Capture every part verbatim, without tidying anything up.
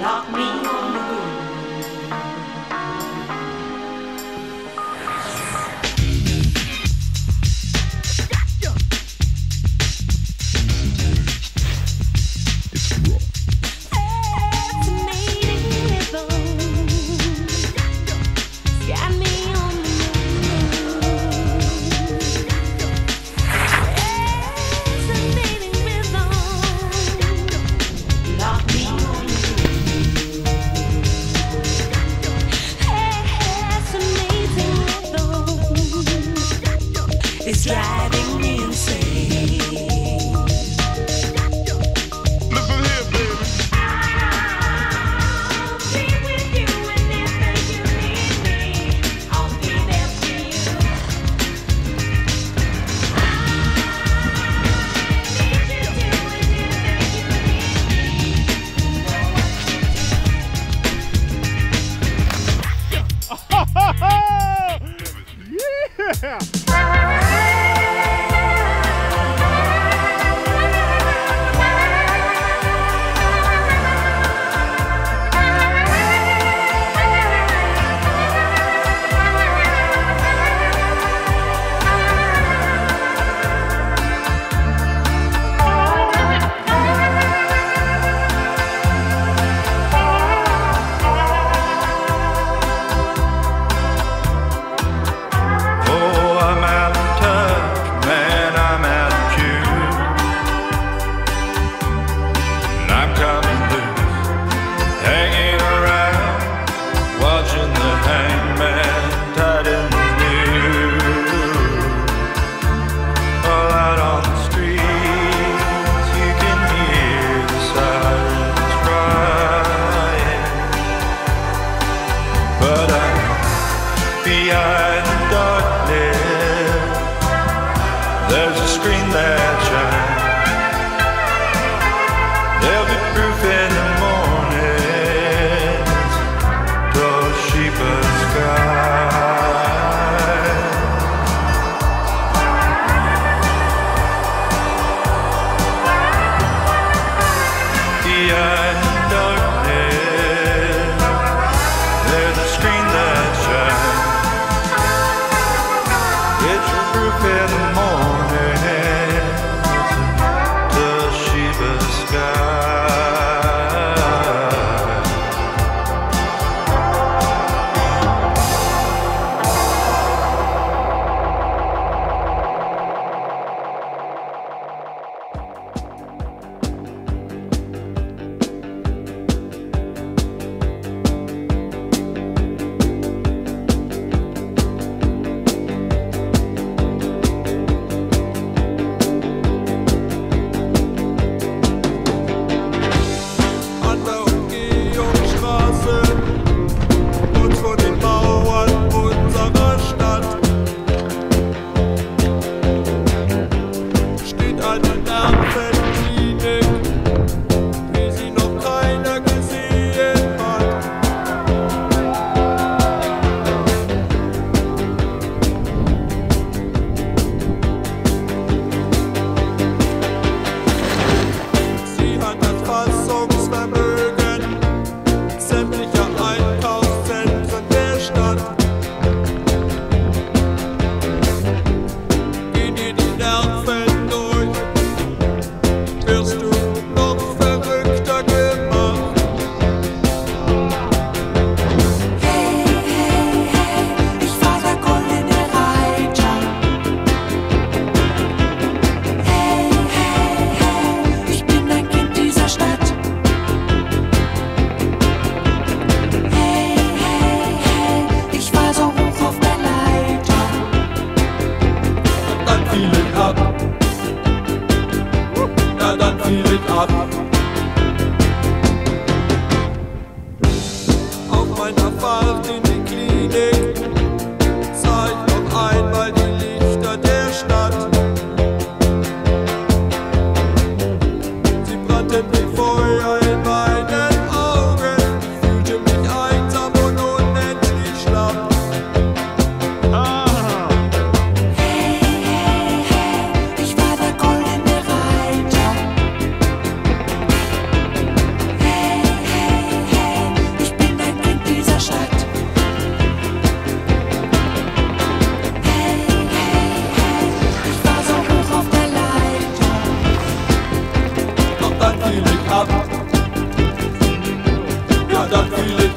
lock me on the groove. Thank you.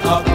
Something.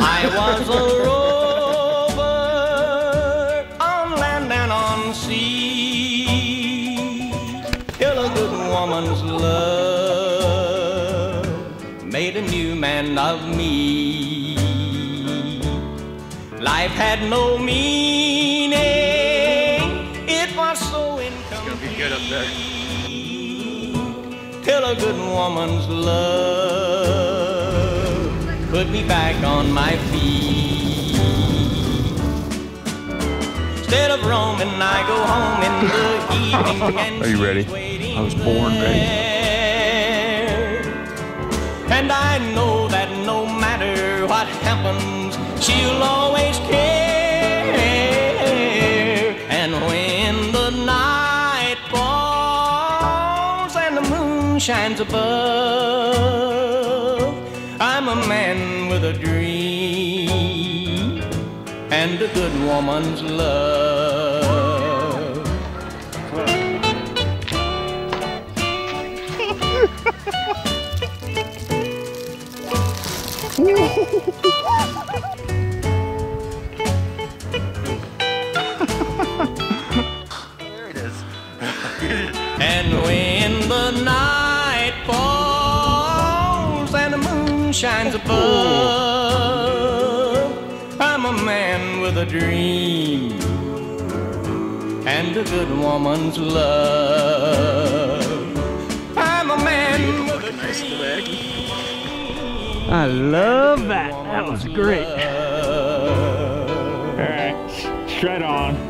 I was a rover on land and on sea, till a good woman's love made a new man of me. Life had no meaning. Till a good woman's love put me back on my feet. instead of roaming, I go home in the evening. And are you ready? I was born ready. And I know that no matter what happens, she'll always care. And when the night falls and the moon shines above, I'm a man with a dream and a good woman's love. There it is. And when the night falls and the moon shines above, I'm a man with a dream and a good woman's love. I'm a man with a dream. I love that. That was great. All right, straight on.